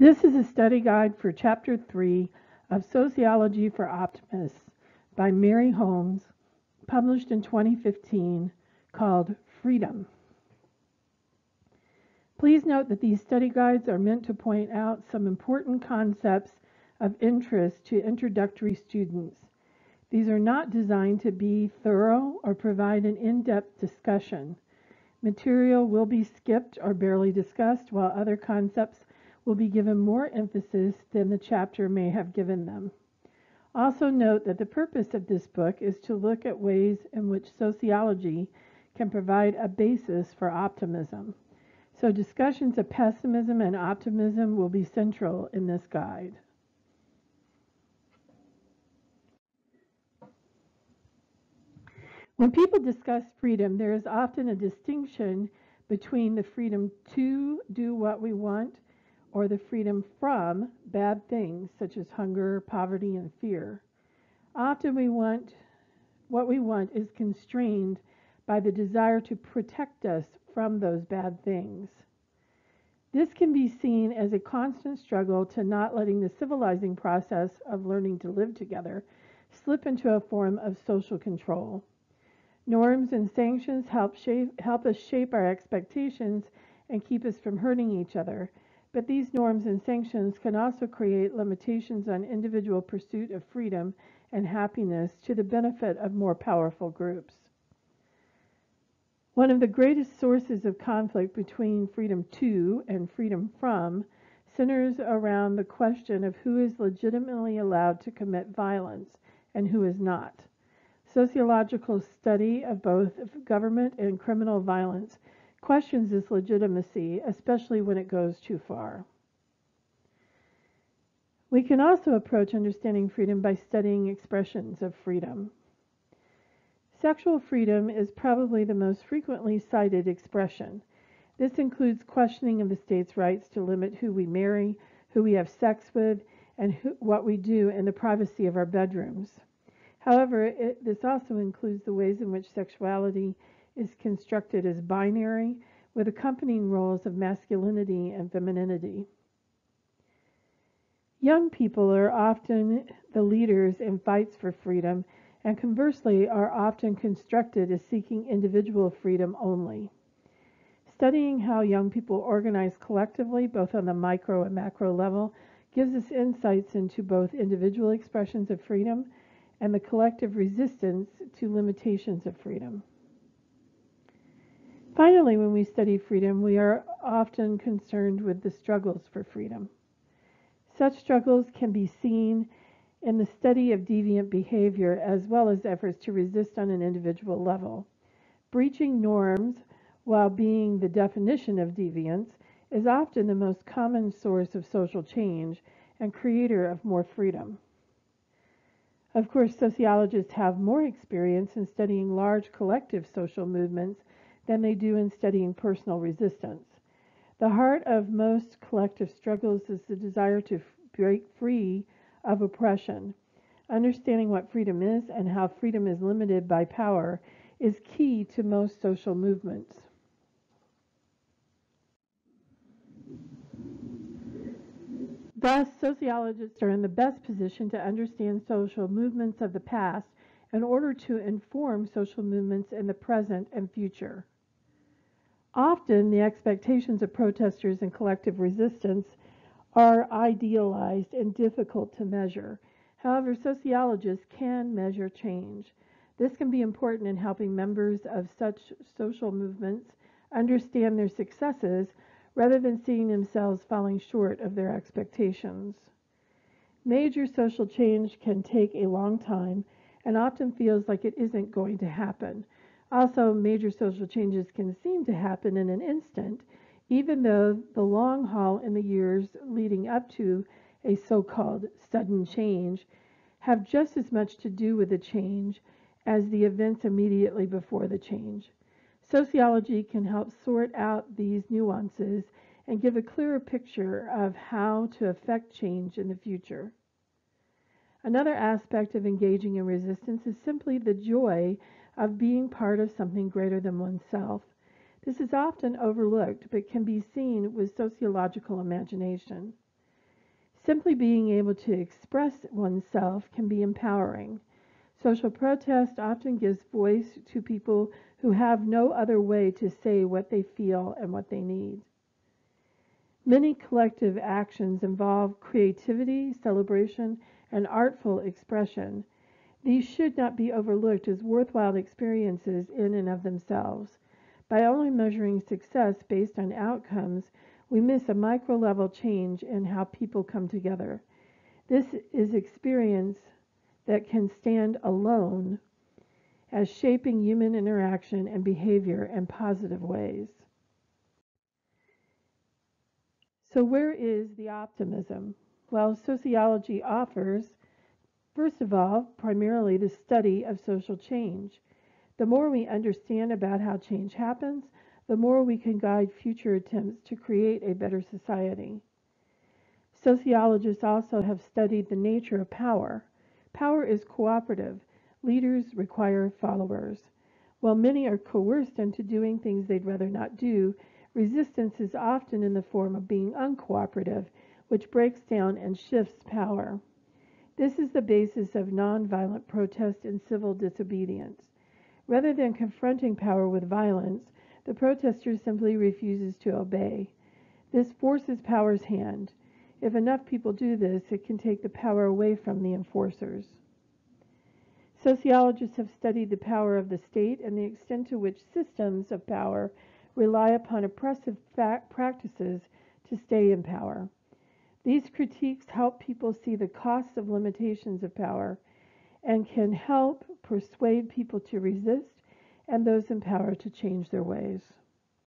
This is a study guide for Chapter 3 of Sociology for Optimists by Mary Holmes, published in 2015, called Freedom. Please note that these study guides are meant to point out some important concepts of interest to introductory students. These are not designed to be thorough or provide an in-depth discussion. Material will be skipped or barely discussed, while other concepts will be given more emphasis than the chapter may have given them. Also note that the purpose of this book is to look at ways in which sociology can provide a basis for optimism. So discussions of pessimism and optimism will be central in this guide. When people discuss freedom, there is often a distinction between the freedom to do what we want or the freedom from bad things such as hunger, poverty, and fear. Often what we want is constrained by the desire to protect us from those bad things. This can be seen as a constant struggle to not letting the civilizing process of learning to live together slip into a form of social control. Norms and sanctions help us shape our expectations and keep us from hurting each other. But these norms and sanctions can also create limitations on individual pursuit of freedom and happiness to the benefit of more powerful groups. One of the greatest sources of conflict between freedom to and freedom from centers around the question of who is legitimately allowed to commit violence and who is not. Sociological study of both government and criminal violence questions its legitimacy, especially when it goes too far. We can also approach understanding freedom by studying expressions of freedom. Sexual freedom is probably the most frequently cited expression. This includes questioning of the state's rights to limit who we marry, who we have sex with, and what we do in the privacy of our bedrooms. However, this also includes the ways in which sexuality is constructed as binary, with accompanying roles of masculinity and femininity. Young people are often the leaders in fights for freedom, and conversely are often constructed as seeking individual freedom only. Studying how young people organize collectively, both on the micro and macro level, gives us insights into both individual expressions of freedom and the collective resistance to limitations of freedom. Finally, when we study freedom, we are often concerned with the struggles for freedom. Such struggles can be seen in the study of deviant behavior as well as efforts to resist on an individual level. Breaching norms, while being the definition of deviance, is often the most common source of social change and creator of more freedom. Of course, sociologists have more experience in studying large collective social movements than they do in studying personal resistance. The heart of most collective struggles is the desire to break free of oppression. Understanding what freedom is and how freedom is limited by power is key to most social movements. Thus, sociologists are in the best position to understand social movements of the past in order to inform social movements in the present and future. Often, the expectations of protesters and collective resistance are idealized and difficult to measure. However, sociologists can measure change. This can be important in helping members of such social movements understand their successes rather than seeing themselves falling short of their expectations. Major social change can take a long time and often feels like it isn't going to happen. Also, major social changes can seem to happen in an instant, even though the long haul in the years leading up to a so-called sudden change have just as much to do with the change as the events immediately before the change. Sociology can help sort out these nuances and give a clearer picture of how to affect change in the future. Another aspect of engaging in resistance is simply the joy of being part of something greater than oneself. This is often overlooked, but can be seen with sociological imagination. Simply being able to express oneself can be empowering. Social protest often gives voice to people who have no other way to say what they feel and what they need. Many collective actions involve creativity, celebration, and artful expression. These should not be overlooked as worthwhile experiences in and of themselves. By only measuring success based on outcomes, we miss a micro-level change in how people come together. This is experience that can stand alone as shaping human interaction and behavior in positive ways. So where is the optimism? Well, sociology offers, first of all, primarily the study of social change. The more we understand about how change happens, the more we can guide future attempts to create a better society. Sociologists also have studied the nature of power. Power is cooperative. Leaders require followers. While many are coerced into doing things they'd rather not do, resistance is often in the form of being uncooperative, which breaks down and shifts power. This is the basis of nonviolent protest and civil disobedience. Rather than confronting power with violence, the protester simply refuses to obey. This forces power's hand. If enough people do this, it can take the power away from the enforcers. Sociologists have studied the power of the state and the extent to which systems of power rely upon oppressive practices to stay in power. These critiques help people see the costs of limitations of power and can help persuade people to resist and those in power to change their ways.